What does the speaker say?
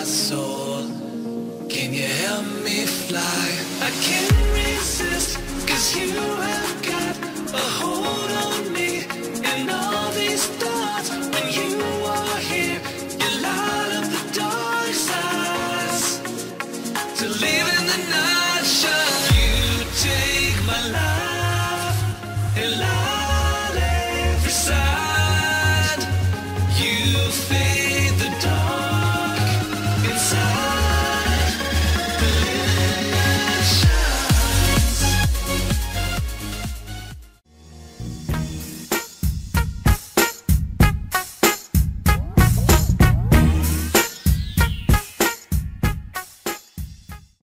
my soul. Can you help me fly? I can't resist, 'cause you